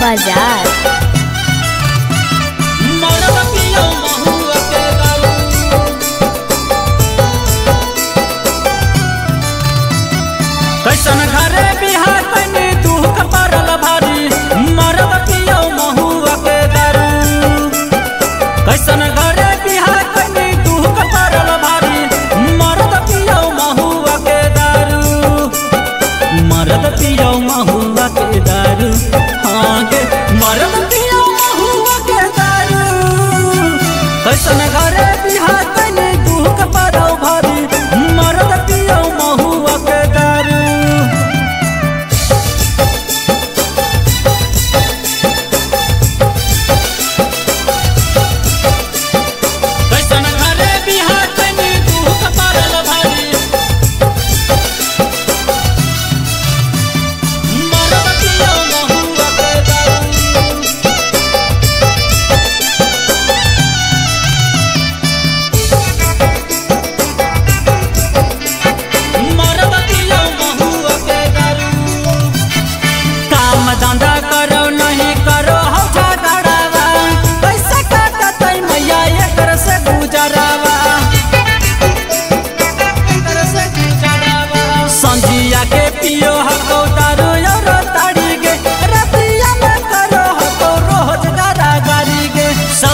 बाजार। कैसन घरे बिहार तने दुख परल भारी, मरद पियो महुआ के दारू। कैसन घरे बिहार तने दुख परल भारी, मरद पियो महुआ के दारू। मरद पियो महुआ के दारू, हाँ गे मरद पियो महुआ के दारू। कैसन घरे बिहार तने दुख परल भारी, मरद पियो महुआ के दारू।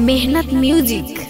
मेहनत म्यूजिक।